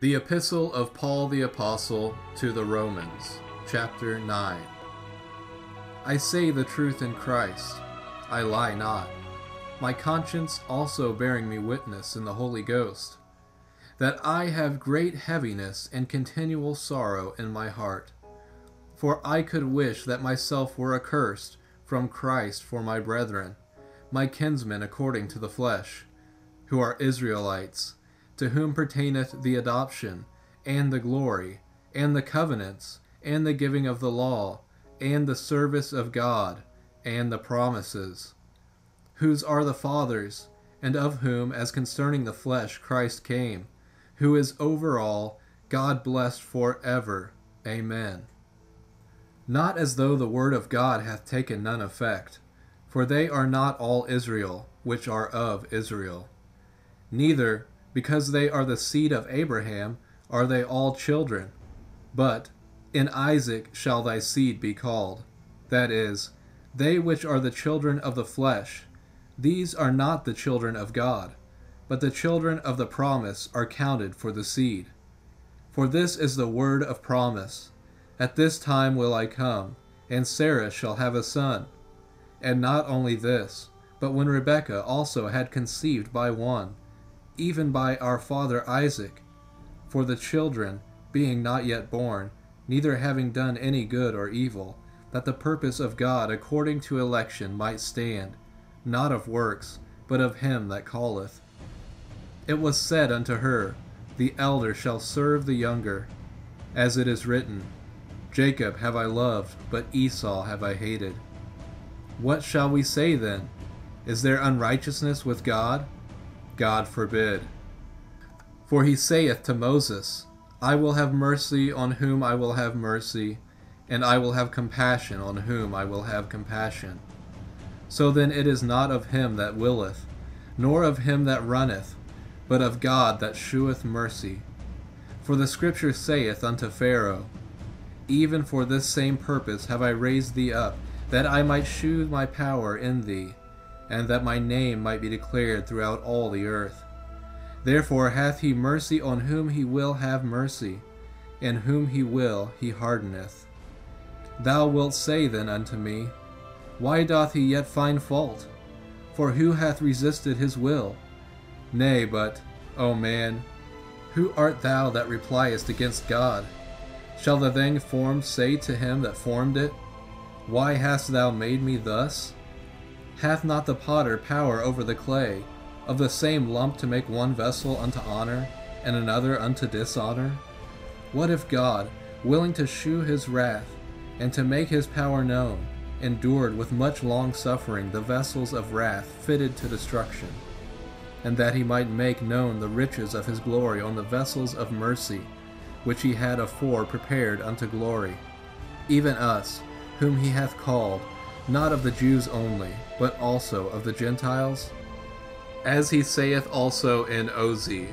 The Epistle of Paul the Apostle to the Romans, Chapter 9. I say the truth in Christ, I lie not, my conscience also bearing me witness in the Holy Ghost, that I have great heaviness and continual sorrow in my heart. For I could wish that myself were accursed from Christ for my brethren, my kinsmen according to the flesh, who are Israelites, to whom pertaineth the adoption, and the glory, and the covenants, and the giving of the law, and the service of God, and the promises, whose are the fathers, and of whom, as concerning the flesh, Christ came, who is over all, God blessed for ever. Amen. Not as though the word of God hath taken none effect, for they are not all Israel, which are of Israel. Neither, because they are the seed of Abraham, are they all children. But, in Isaac shall thy seed be called. That is, they which are the children of the flesh, these are not the children of God, but the children of the promise are counted for the seed. For this is the word of promise, At this time will I come, and Sarah shall have a son. And not only this, but when Rebekah also had conceived by one, even by our father Isaac. For the children, being not yet born, neither having done any good or evil, that the purpose of God according to election might stand, not of works, but of him that calleth. It was said unto her, The elder shall serve the younger. As it is written, Jacob have I loved, but Esau have I hated. What shall we say then? Is there unrighteousness with God? God forbid. For he saith to Moses, I will have mercy on whom I will have mercy, and I will have compassion on whom I will have compassion. So then it is not of him that willeth, nor of him that runneth, but of God that sheweth mercy. For the Scripture saith unto Pharaoh, Even for this same purpose have I raised thee up, that I might shew my power in thee, and that my name might be declared throughout all the earth. Therefore hath he mercy on whom he will have mercy, and whom he will he hardeneth. Thou wilt say then unto me, Why doth he yet find fault? For who hath resisted his will? Nay, but, O man, who art thou that repliest against God? Shall the thing formed say to him that formed it, Why hast thou made me thus? Hath not the potter power over the clay, of the same lump to make one vessel unto honor, and another unto dishonor? What if God, willing to shew his wrath, and to make his power known, endured with much long-suffering the vessels of wrath fitted to destruction, and that he might make known the riches of his glory on the vessels of mercy, which he had afore prepared unto glory, even us, whom he hath called, not of the Jews only, but also of the Gentiles? As he saith also in Ozi,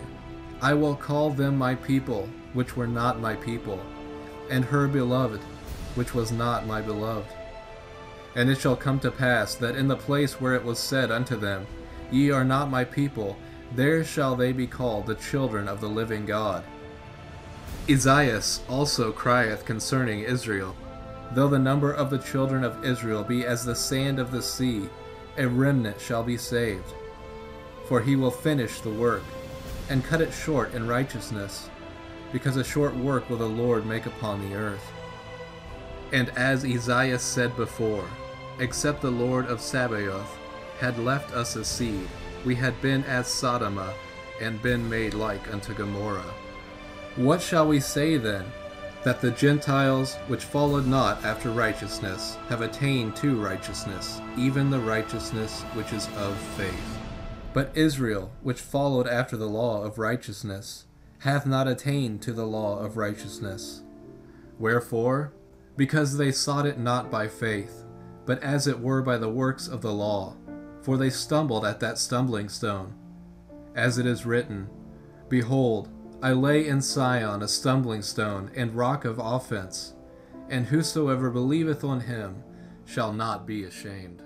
I will call them my people, which were not my people, and her beloved, which was not my beloved. And it shall come to pass that in the place where it was said unto them, Ye are not my people, there shall they be called the children of the living God. Isaiah also crieth concerning Israel, Though the number of the children of Israel be as the sand of the sea, a remnant shall be saved. For he will finish the work, and cut it short in righteousness, because a short work will the Lord make upon the earth. And as Isaiah said before, Except the Lord of Sabaoth had left us a seed, we had been as Sodom, and been made like unto Gomorrah. What shall we say then? That the Gentiles, which followed not after righteousness, have attained to righteousness, even the righteousness which is of faith. But Israel, which followed after the law of righteousness, hath not attained to the law of righteousness. Wherefore? Because they sought it not by faith, but as it were by the works of the law, for they stumbled at that stumbling stone. As it is written, Behold, I lay in Sion a stumbling stone and rock of offense, and whosoever believeth on him shall not be ashamed.